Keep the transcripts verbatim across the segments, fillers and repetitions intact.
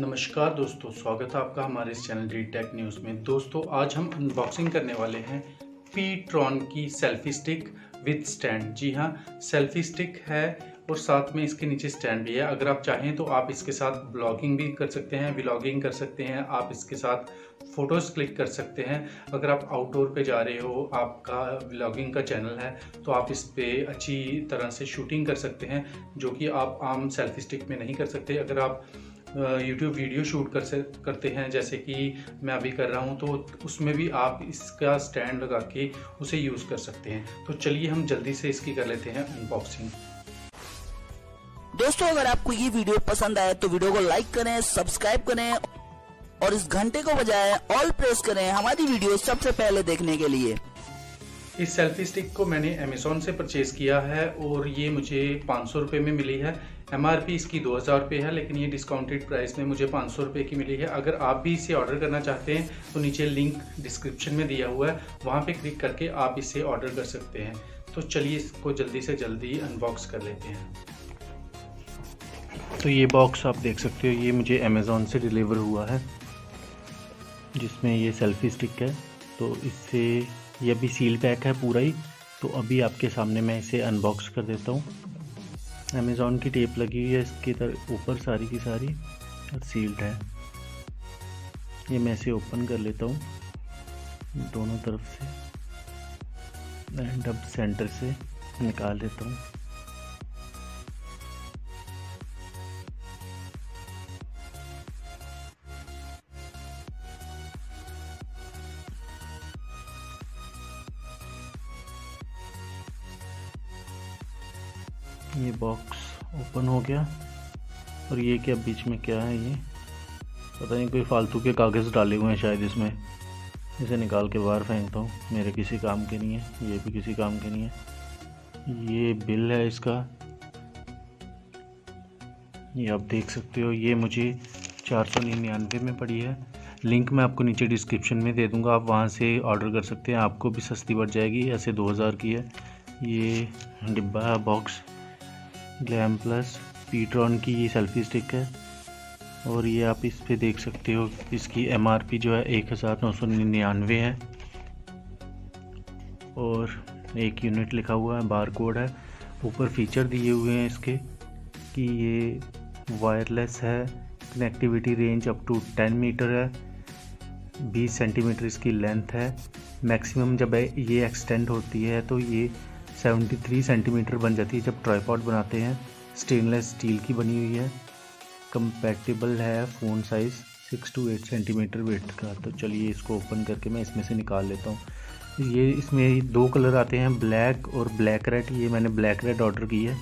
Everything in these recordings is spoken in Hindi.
नमस्कार दोस्तों, स्वागत है आपका हमारे इस चैनल डी टेक न्यूज़ में। दोस्तों आज हम अनबॉक्सिंग करने वाले हैं pTron की सेल्फी स्टिक विद स्टैंड। जी हाँ, सेल्फी स्टिक है और साथ में इसके नीचे स्टैंड भी है। अगर आप चाहें तो आप इसके साथ ब्लॉगिंग भी कर सकते हैं, व्लॉगिंग कर सकते हैं, आप इसके साथ फ़ोटोज़ क्लिक कर सकते हैं। अगर आप आउटडोर पे जा रहे हो, आपका व्लॉगिंग का चैनल है, तो आप इस पर अच्छी तरह से शूटिंग कर सकते हैं, जो कि आप आम सेल्फी स्टिक में नहीं कर सकते। अगर आप यूट्यूब वीडियो शूट कर से करते हैं, जैसे कि मैं अभी कर रहा हूं, तो उसमें भी आप इसका स्टैंड लगा के उसे यूज़ कर सकते हैं। तो चलिए हम जल्दी से इसकी कर लेते हैं अनबॉक्सिंग। दोस्तों अगर आपको ये वीडियो पसंद आए तो वीडियो को लाइक करें, सब्सक्राइब करें और इस घंटे को बजाएं, ऑल प्रेस करें हमारी वीडियो सबसे पहले देखने के लिए। इस सेल्फी स्टिक को मैंने अमेज़ॉन से परचेज़ किया है और ये मुझे पाँच सौ रुपये में मिली है। एमआरपी इसकी दो हज़ार रुपये है, लेकिन ये डिस्काउंटेड प्राइस में मुझे पाँच सौ रुपये की मिली है। अगर आप भी इसे ऑर्डर करना चाहते हैं तो नीचे लिंक डिस्क्रिप्शन में दिया हुआ है, वहाँ पे क्लिक करके आप इसे ऑर्डर कर सकते हैं। तो चलिए इसको जल्दी से जल्दी अनबॉक्स कर लेते हैं। तो ये बॉक्स आप देख सकते हो, ये मुझे अमेज़ॉन से डिलीवर हुआ है, जिसमें ये सेल्फी स्टिक है। तो इससे ये भी सील पैक है पूरा ही। तो अभी आपके सामने मैं इसे अनबॉक्स कर देता हूँ। अमेज़ॉन की टेप लगी हुई है इसके ऊपर सारी की सारी और सील्ड है। ये मैं इसे ओपन कर लेता हूँ दोनों तरफ से एंड अब सेंटर से निकाल लेता हूँ। ये बॉक्स ओपन हो गया और ये क्या बीच में क्या है, ये पता नहीं, कोई फालतू के कागज़ डाले हुए हैं शायद इसमें। इसे निकाल के बाहर फेंकता हूँ, मेरे किसी काम के नहीं है, ये भी किसी काम के नहीं है। ये बिल है इसका, ये आप देख सकते हो, ये मुझे चार सौ निन्यानवे में पड़ी है। लिंक मैं आपको नीचे डिस्क्रिप्शन में दे दूँगा, आप वहाँ से ऑर्डर कर सकते हैं, आपको भी सस्ती पड़ जाएगी। ऐसे दो हज़ार की है। ये डिब्बा है, बॉक्स ग्लैम प्लस pTron की ये सेल्फी स्टिक है और ये आप इस पे देख सकते हो। इसकी एमआरपी जो है एक हज़ार नौ सौ निन्यानवे है और एक यूनिट लिखा हुआ है, बार कोड है। ऊपर फीचर दिए हुए हैं इसके कि ये वायरलेस है, connectivity range up to ten metre है, बीस सेंटीमीटर इसकी लेंथ है। मैक्सिमम जब ये एक्सटेंड होती है तो ये तिहत्तर सेंटीमीटर बन जाती है जब ट्राइपॉड बनाते हैं। स्टेनलेस स्टील की बनी हुई है, कंपैटिबल है phone size six to eight centimetre weight का। तो चलिए इसको ओपन करके मैं इसमें से निकाल लेता हूँ। ये इसमें दो कलर आते हैं, ब्लैक और ब्लैक रेड। ये मैंने ब्लैक रेड ऑर्डर की है।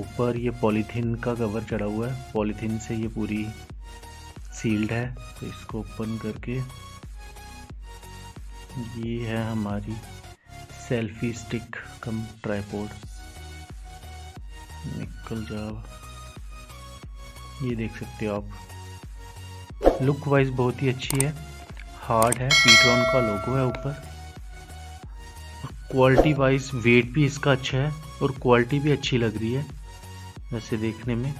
ऊपर ये पॉलीथीन का कवर चढ़ा हुआ है, पॉलीथीन से ये पूरी सील्ड है। तो इसको ओपन करके ये है हमारी सेल्फी स्टिक कम ट्राइपॉड। निकल जाओ, ये देख सकते हो आप, लुक वाइज बहुत ही अच्छी है। हार्ड है, pTron का लोगो है ऊपर। क्वालिटी वाइज वेट भी इसका अच्छा है और क्वालिटी भी अच्छी लग रही है वैसे देखने में।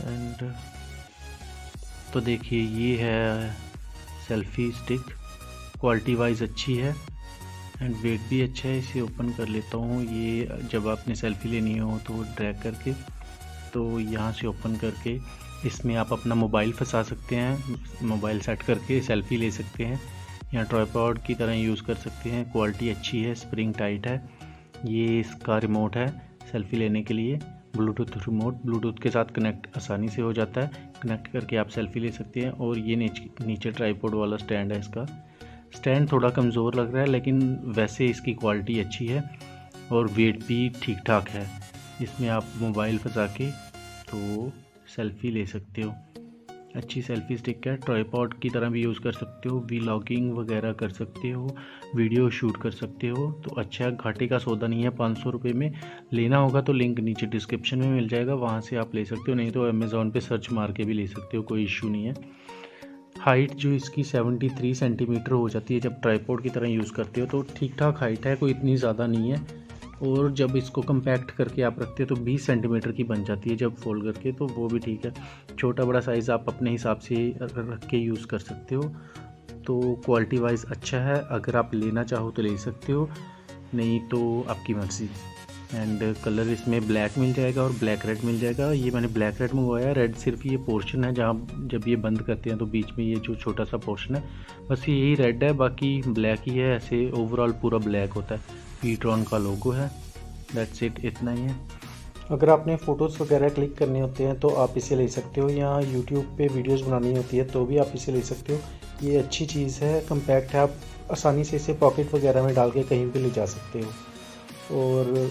एंड तो देखिए ये है सेल्फी स्टिक, क्वालिटी वाइज अच्छी है एंड वेट भी अच्छा है। इसे ओपन कर लेता हूँ। ये जब आपने सेल्फी लेनी हो तो ड्रैग करके, तो यहाँ से ओपन करके इसमें आप अपना मोबाइल फंसा सकते हैं, मोबाइल सेट करके सेल्फी ले सकते हैं या ट्राइपॉड की तरह यूज़ कर सकते हैं। क्वालिटी अच्छी है, स्प्रिंग टाइट है। ये इसका रिमोट है सेल्फी लेने के लिए, ब्लूटूथ रिमोट, ब्लूटूथ के साथ कनेक्ट आसानी से हो जाता है, कनेक्ट करके आप सेल्फी ले सकते हैं। और ये नीचे नीचे ट्राइपॉड वाला स्टैंड है इसका। स्टैंड थोड़ा कमज़ोर लग रहा है लेकिन वैसे इसकी क्वालिटी अच्छी है और वेट भी ठीक ठाक है। इसमें आप मोबाइल फंसा के तो सेल्फ़ी ले सकते हो। अच्छी सेल्फी स्टिक है, ट्राइपॉड की तरह भी यूज़ कर सकते हो, व्लॉगिंग वगैरह कर सकते हो, वीडियो शूट कर सकते हो। तो अच्छा, घाटे का सौदा नहीं है। पाँच सौ रुपये में लेना होगा तो लिंक नीचे डिस्क्रिप्शन में मिल जाएगा, वहाँ से आप ले सकते हो, नहीं तो अमेज़ॉन पे सर्च मार के भी ले सकते हो, कोई इशू नहीं है। हाइट जो इसकी तिहत्तर सेंटीमीटर हो जाती है जब ट्राइपॉड की तरह यूज़ करते हो, तो ठीक ठाक हाइट है, कोई इतनी ज़्यादा नहीं है। और जब इसको कंपैक्ट करके आप रखते हैं तो बीस सेंटीमीटर की बन जाती है जब फोल्ड करके, तो वो भी ठीक है। छोटा बड़ा साइज़ आप अपने हिसाब से रख के यूज़ कर सकते हो। तो क्वालिटी वाइज अच्छा है, अगर आप लेना चाहो तो ले सकते हो, नहीं तो आपकी मर्ज़ी। एंड कलर इसमें ब्लैक मिल जाएगा और ब्लैक रेड मिल जाएगा। ये मैंने ब्लैक रेड मंगवाया। रेड सिर्फ ये पोर्शन है जहाँ जब ये बंद करते हैं तो बीच में ये जो छोटा सा पोर्शन है बस यही रेड है, बाकी ब्लैक ही है। ऐसे ओवरऑल पूरा ब्लैक होता है। पीट्रॉन का लोगो है। दैट्स इट, इतना ही है। अगर आपने फ़ोटोज़ वगैरह क्लिक करने होते हैं तो आप इसे ले सकते हो, या यूट्यूब पे वीडियोस बनानी होती है तो भी आप इसे ले सकते हो। ये अच्छी चीज़ है, कंपैक्ट है, आप आसानी से इसे पॉकेट वगैरह में डाल के कहीं भी ले जा सकते हो। और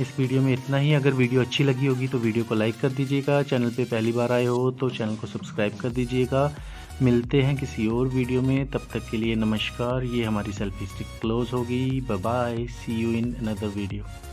इस वीडियो में इतना ही। अगर वीडियो अच्छी लगी होगी तो वीडियो को लाइक कर दीजिएगा। चैनल पे पहली बार आए हो तो चैनल को सब्सक्राइब कर दीजिएगा। मिलते हैं किसी और वीडियो में, तब तक के लिए नमस्कार। ये हमारी सेल्फी स्टिक क्लोज़ होगी। Bye bye, see you in another video.